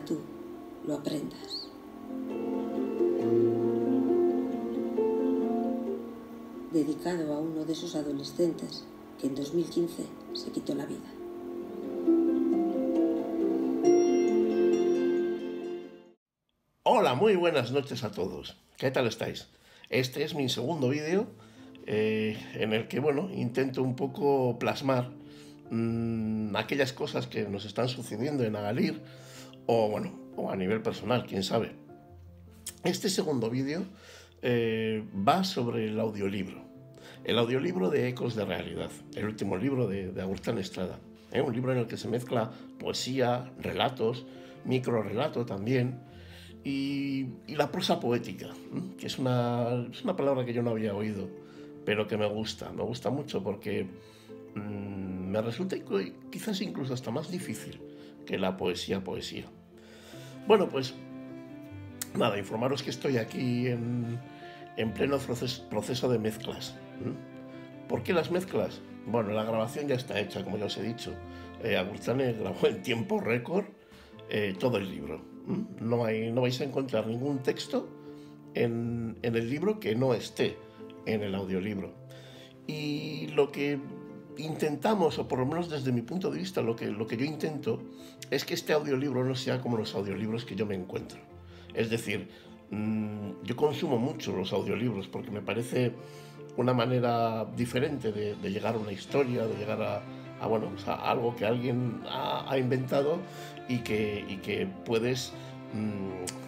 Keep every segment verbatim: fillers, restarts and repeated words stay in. ahora tú lo aprendas. Dedicado a uno de esos adolescentes que en dos mil quince se quitó la vida. Hola, muy buenas noches a todos. ¿Qué tal estáis? Este es mi segundo vídeo eh, en el que, bueno, intento un poco plasmar mmm, aquellas cosas que nos están sucediendo en Agalir o, bueno, o a nivel personal, quién sabe. Este segundo vídeo Eh, va sobre el audiolibro, el audiolibro de Ecos de Realidad, el último libro de, de Agurtzane Estrada, ¿eh? Un libro en el que se mezcla poesía, relatos, microrelato también, y, y la prosa poética, ¿eh? Que es una, es una palabra que yo no había oído, pero que me gusta, me gusta mucho porque mmm, me resulta quizás incluso hasta más difícil que la poesía poesía. Bueno, pues nada, informaros que estoy aquí en, en pleno proces, proceso de mezclas. ¿Mm? ¿Por qué las mezclas? Bueno, la grabación ya está hecha, como ya os he dicho. Eh, Agurtzane grabó en tiempo récord eh, todo el libro. ¿Mm? No, hay, no vais a encontrar ningún texto en, en el libro que no esté en el audiolibro. Y lo que intentamos, o por lo menos desde mi punto de vista, lo que, lo que yo intento es que este audiolibro no sea como los audiolibros que yo me encuentro. Es decir, yo consumo mucho los audiolibros porque me parece una manera diferente de, de llegar a una historia, de llegar a, a, bueno, pues a algo que alguien ha, ha inventado y que, y que puedes,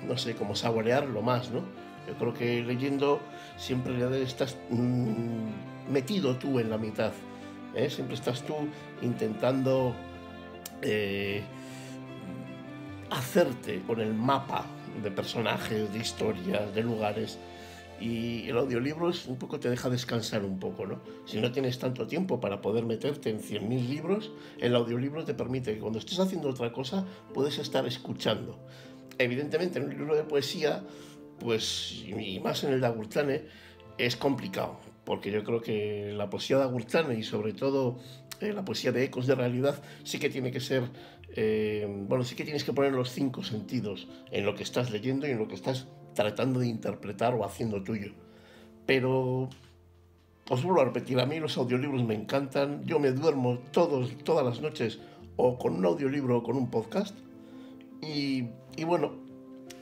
no sé, como saborearlo más, ¿no? Yo creo que leyendo siempre estás metido tú en la mitad, ¿eh? Siempre estás tú intentando eh, hacerte con el mapa de personajes, de historias, de lugares, y el audiolibro es un poco, te deja descansar un poco, ¿no? Si no tienes tanto tiempo para poder meterte en cien mil libros, el audiolibro te permite que cuando estés haciendo otra cosa puedes estar escuchando. Evidentemente en un libro de poesía, pues, y más en el de Agurtzane, es complicado, porque yo creo que la poesía de Agurtzane y sobre todo eh, la poesía de Ecos de Realidad sí que tiene que ser, eh, bueno, sí que tienes que poner los cinco sentidos en lo que estás leyendo y en lo que estás tratando de interpretar o haciendo tuyo. Pero os vuelvo a repetir, a mí los audiolibros me encantan, yo me duermo todos, todas las noches o con un audiolibro o con un podcast y, y bueno,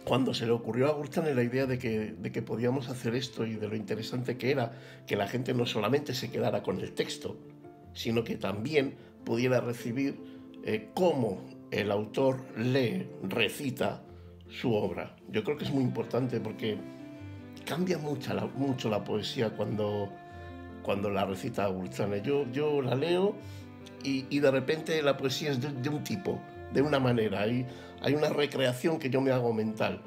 cuando se le ocurrió a Agurtzane la idea de que, de que podíamos hacer esto y de lo interesante que era que la gente no solamente se quedara con el texto, sino que también pudiera recibir eh, cómo el autor lee, recita su obra. Yo creo que es muy importante porque cambia mucho la, mucho la poesía cuando, cuando la recita Agurtzane. Yo, yo la leo y, y de repente la poesía es de, de un tipo, de una manera, hay, hay una recreación que yo me hago mental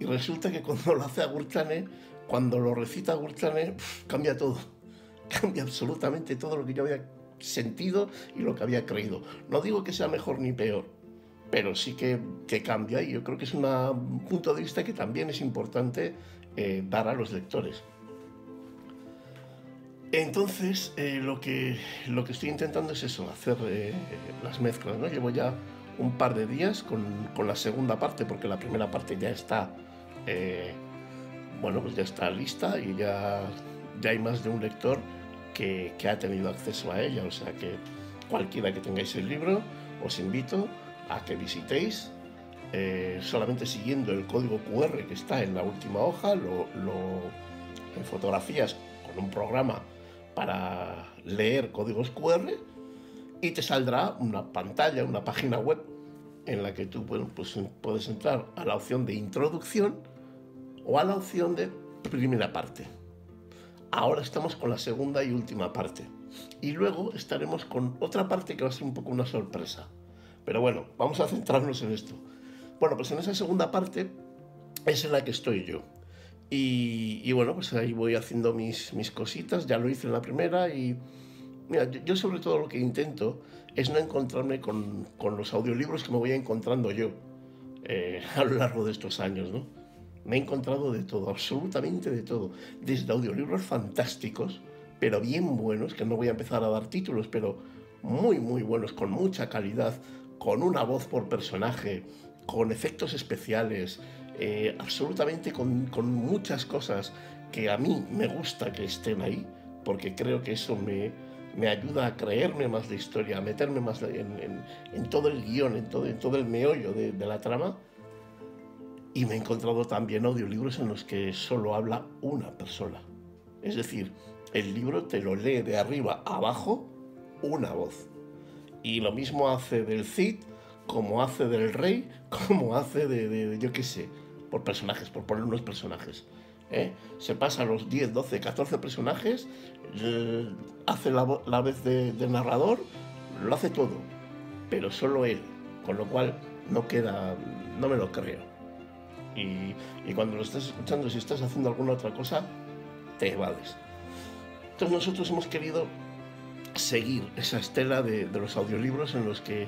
y resulta que cuando lo hace Agurtzane, cuando lo recita Agurtzane, cambia todo, cambia absolutamente todo lo que yo había sentido y lo que había creído. No digo que sea mejor ni peor, pero sí que, que cambia, y yo creo que es una, un punto de vista que también es importante eh, dar a los lectores. Entonces eh, lo, que, lo que estoy intentando es eso, hacer eh, las mezclas, ¿no? Llevo ya un par de días con, con la segunda parte, porque la primera parte ya está eh, bueno, pues ya está lista y ya, ya hay más de un lector que, que ha tenido acceso a ella, o sea que cualquiera que tengáis el libro os invito a que visitéis eh, solamente siguiendo el código cu erre que está en la última hoja, lo, lo en fotografías con un programa para leer códigos cu erre y te saldrá una pantalla, una página web en la que tú, bueno, pues, puedes entrar a la opción de introducción o a la opción de primera parte. Ahora estamos con la segunda y última parte. Y luego estaremos con otra parte que va a ser un poco una sorpresa. Pero bueno, vamos a centrarnos en esto. Bueno, pues en esa segunda parte es en la que estoy yo. Y, y bueno, pues ahí voy haciendo mis, mis cositas. Ya lo hice en la primera y... Mira, yo sobre todo lo que intento es no encontrarme con, con los audiolibros que me voy encontrando yo eh, a lo largo de estos años, ¿no? Me he encontrado de todo, absolutamente de todo, desde audiolibros fantásticos, pero bien buenos, que no voy a empezar a dar títulos, pero muy, muy buenos, con mucha calidad, con una voz por personaje, con efectos especiales, eh, absolutamente con, con muchas cosas que a mí me gusta que estén ahí, porque creo que eso me, me ayuda a creerme más la historia, a meterme más en, en, en todo el guión, en todo, en todo el meollo de, de la trama. Y me he encontrado también audiolibros en los que solo habla una persona. Es decir, el libro te lo lee de arriba a abajo una voz. Y lo mismo hace del Cid, como hace del rey, como hace de, de, de yo qué sé, por personajes, por poner unos personajes. ¿eh? Se pasa los diez, doce, catorce personajes, eh, hace la, la vez de, de narrador, lo hace todo, pero solo él, con lo cual no queda, no me lo creo. Y, y cuando lo estás escuchando, si estás haciendo alguna otra cosa, te evades. Entonces nosotros hemos querido seguir esa estela de, de los audiolibros en los que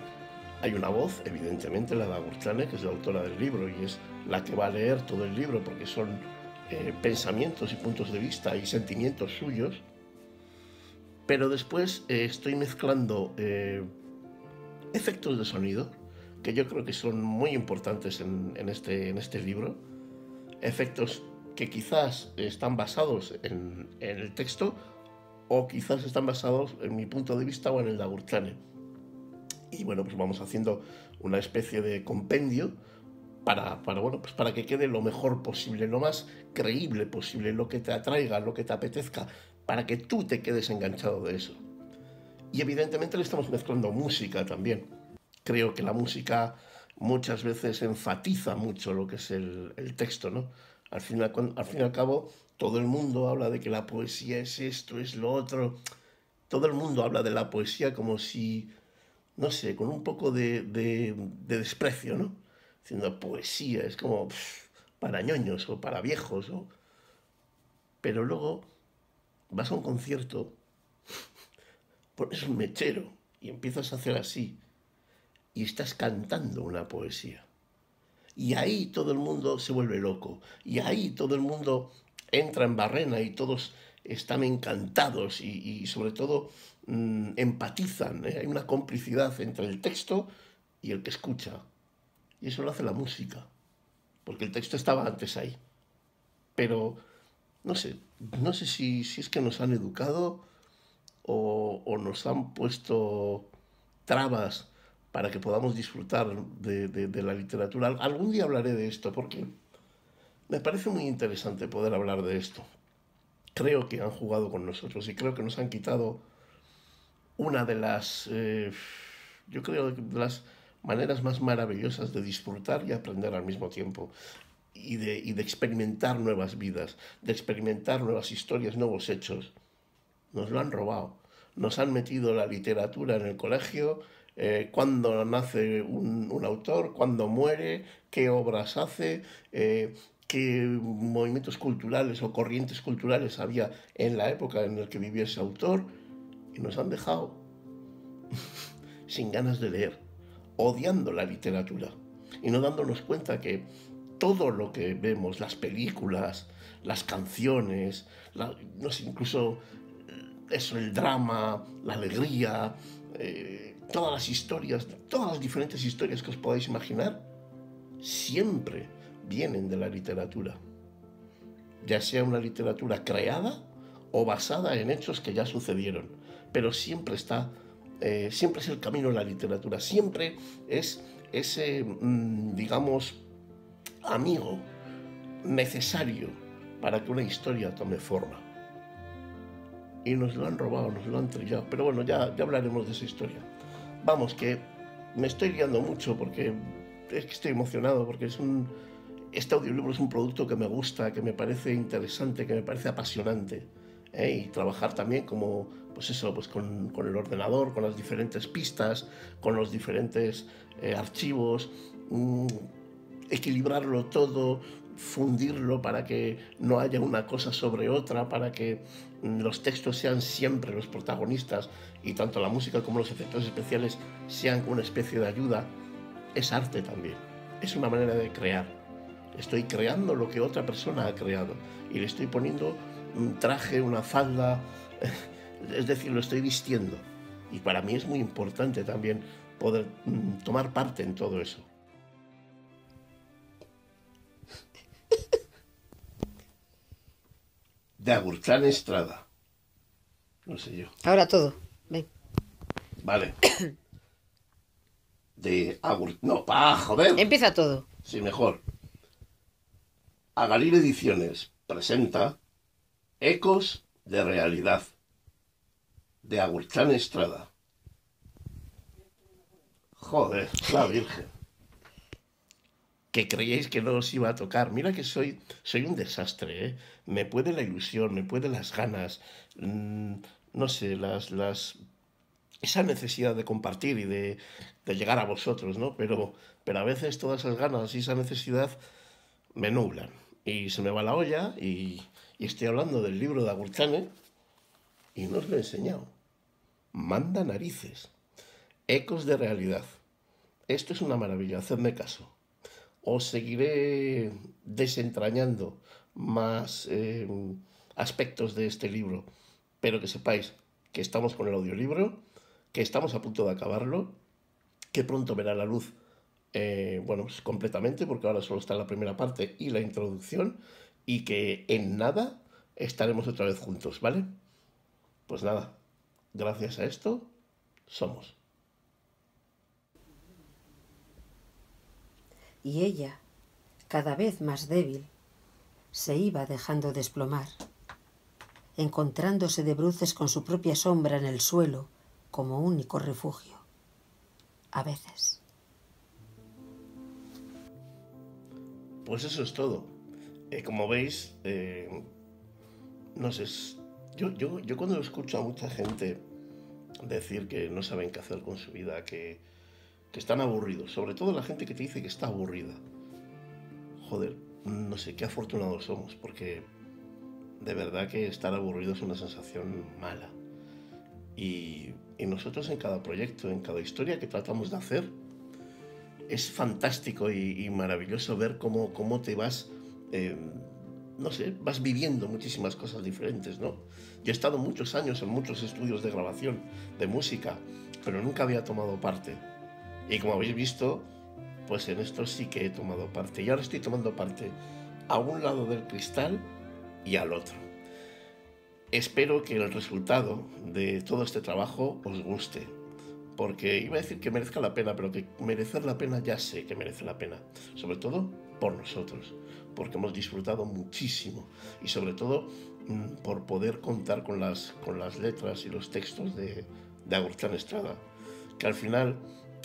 hay una voz, evidentemente la de Agurtzane, que es la autora del libro y es la que va a leer todo el libro, porque son eh, pensamientos y puntos de vista y sentimientos suyos. Pero después eh, estoy mezclando eh, efectos de sonido, que yo creo que son muy importantes en, en, este, en este libro, efectos que quizás están basados en, en el texto o quizás están basados en mi punto de vista o en el de Agurtzane. Y bueno, pues vamos haciendo una especie de compendio para, para, bueno, pues para que quede lo mejor posible, lo más creíble posible, lo que te atraiga, lo que te apetezca, para que tú te quedes enganchado de eso. Y evidentemente le estamos mezclando música también. Creo que la música muchas veces enfatiza mucho lo que es el, el texto, ¿no? Al fin, al, al fin y al cabo, todo el mundo habla de que la poesía es esto, es lo otro. Todo el mundo habla de la poesía como si, no sé, con un poco de, de, de desprecio, ¿no? Diciendo poesía, es como pff, para ñoños o para viejos. O... Pero luego vas a un concierto, pones un mechero y empiezas a hacer así. Y estás cantando una poesía. Y ahí todo el mundo se vuelve loco. Y ahí todo el mundo entra en barrena y todos están encantados y, y sobre todo mmm, empatizan. ¿eh? Hay una complicidad entre el texto y el que escucha. Y eso lo hace la música. Porque el texto estaba antes ahí. Pero no sé, no sé si, si es que nos han educado o, o nos han puesto trabas para que podamos disfrutar de, de, de la literatura. Algún día hablaré de esto, porque me parece muy interesante poder hablar de esto. Creo que han jugado con nosotros y creo que nos han quitado una de las, eh, yo creo, de las maneras más maravillosas de disfrutar y aprender al mismo tiempo, y de, y de experimentar nuevas vidas, de experimentar nuevas historias, nuevos hechos. Nos lo han robado. Nos han metido la literatura en el colegio. Eh, cuándo nace un, un autor, cuándo muere, qué obras hace, eh, qué movimientos culturales o corrientes culturales había en la época en la que vivía ese autor, y nos han dejado sin ganas de leer, odiando la literatura y no dándonos cuenta que todo lo que vemos, las películas, las canciones, la, no sé, incluso eso, el drama, la alegría, eh, todas las historias, todas las diferentes historias que os podáis imaginar, siempre vienen de la literatura. Ya sea una literatura creada o basada en hechos que ya sucedieron. Pero siempre está, eh, siempre es el camino de la literatura, siempre es ese, digamos, amigo necesario para que una historia tome forma. Y nos lo han robado, nos lo han trillado. Pero bueno, ya, ya hablaremos de esa historia. Vamos, que me estoy guiando mucho porque es que estoy emocionado, porque es un, este audiolibro es un producto que me gusta, que me parece interesante, que me parece apasionante. ¿eh? Y trabajar también como, pues eso, pues con, con el ordenador, con las diferentes pistas, con los diferentes eh, archivos, mmm, equilibrarlo todo, fundirlo para que no haya una cosa sobre otra, para que los textos sean siempre los protagonistas y tanto la música como los efectos especiales sean una especie de ayuda. Es arte también, es una manera de crear. Estoy creando lo que otra persona ha creado y le estoy poniendo un traje, una falda, es decir, lo estoy vistiendo. Y para mí es muy importante también poder tomar parte en todo eso. de Agurtzane Estrada. No sé yo. Ahora todo. Ven. Vale. De Agur... No, pa, joder. Empieza todo. Sí, mejor. Agalir Ediciones presenta Ecos de Realidad, de Agurtzane Estrada. Joder, la Virgen. Que creíais que no os iba a tocar. Mira que soy, soy un desastre, ¿eh? Me puede la ilusión, me puede las ganas, mmm, no sé, las, las... esa necesidad de compartir y de, de llegar a vosotros, ¿no? Pero, pero a veces todas esas ganas y esa necesidad me nublan. Y se me va la olla y, y estoy hablando del libro de Agurtzane y no os lo he enseñado. Manda narices. Ecos de realidad. Esto es una maravilla, hacedme caso. Os seguiré desentrañando más eh, aspectos de este libro, pero que sepáis que estamos con el audiolibro, que estamos a punto de acabarlo, que pronto verá la luz, eh, bueno, pues completamente, porque ahora solo está la primera parte y la introducción, y que en nada estaremos otra vez juntos, ¿vale? Pues nada, gracias a esto, somos. Y ella, cada vez más débil, se iba dejando desplomar, encontrándose de bruces con su propia sombra en el suelo como único refugio. A veces. Pues eso es todo. Eh, como veis, eh, no sé, yo, yo, yo cuando escucho a mucha gente decir que no saben qué hacer con su vida, que... que están aburridos, sobre todo la gente que te dice que está aburrida. Joder, no sé, qué afortunados somos, porque de verdad que estar aburrido es una sensación mala. Y, y nosotros en cada proyecto, en cada historia que tratamos de hacer, es fantástico y, y maravilloso ver cómo, cómo te vas, eh, no sé, vas viviendo muchísimas cosas diferentes, ¿no? Yo he estado muchos años en muchos estudios de grabación, de música, pero nunca había tomado parte. Y como habéis visto, pues en esto sí que he tomado parte. Y ahora estoy tomando parte a un lado del cristal y al otro. Espero que el resultado de todo este trabajo os guste. Porque iba a decir que merezca la pena, pero que merecer la pena ya sé que merece la pena. Sobre todo por nosotros, porque hemos disfrutado muchísimo. Y sobre todo por poder contar con las, con las letras y los textos de, de Agurtzane Estrada. Que al final...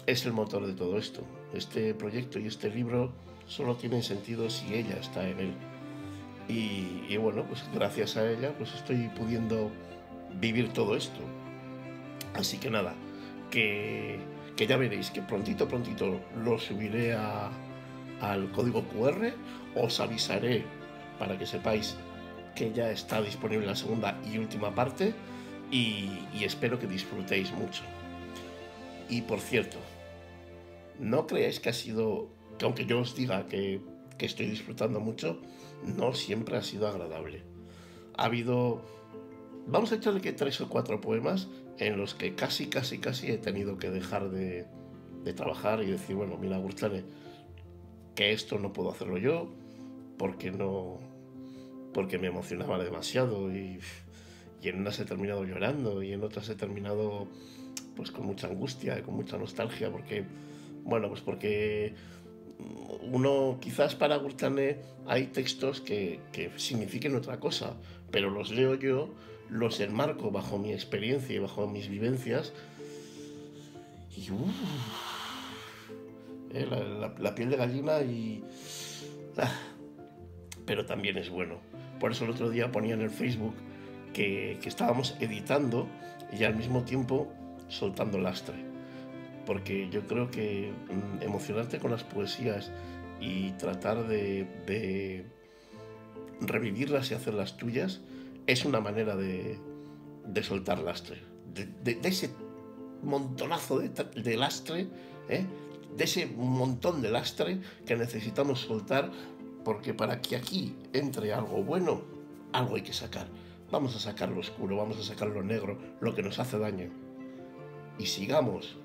es el motor de todo esto. Este proyecto y este libro solo tienen sentido si ella está en él. Y, y bueno, pues gracias a ella pues estoy pudiendo vivir todo esto. Así que nada, que, que ya veréis que prontito, prontito lo subiré a, al código cu erre. Os avisaré para que sepáis que ya está disponible la segunda y última parte. Y, y espero que disfrutéis mucho. Y por cierto, no creáis que ha sido, que aunque yo os diga que, que estoy disfrutando mucho, no siempre ha sido agradable. Ha habido, vamos a echarle que tres o cuatro poemas en los que casi, casi, casi he tenido que dejar de, de trabajar y decir, bueno, mira, Agurtzane, que esto no puedo hacerlo yo, porque no, porque me emocionaba demasiado y, y en unas he terminado llorando y en otras he terminado... pues con mucha angustia y con mucha nostalgia, porque, bueno, pues porque uno, quizás para Agurtzane hay textos que, que signifiquen otra cosa, pero los leo yo, los enmarco bajo mi experiencia y bajo mis vivencias, y uff, eh, la, la, la piel de gallina y... Ah, pero también es bueno. Por eso el otro día ponía en el Facebook que, que estábamos editando y al mismo tiempo... soltando lastre, porque yo creo que mmm, emocionarte con las poesías y tratar de, de revivirlas y hacerlas tuyas es una manera de, de soltar lastre, de, de, de ese montonazo de, de lastre, ¿eh? De ese montón de lastre que necesitamos soltar, porque para que aquí entre algo bueno, algo hay que sacar. Vamos a sacar lo oscuro, vamos a sacar lo negro, lo que nos hace daño. Y sigamos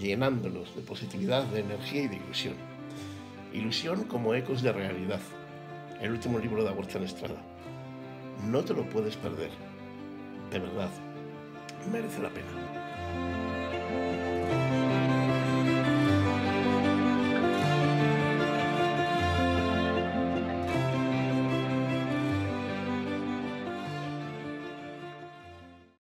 llenándonos de positividad, de energía y de ilusión. Ilusión como ecos de realidad. El último libro de Agurtzane Estrada. No te lo puedes perder. De verdad, merece la pena.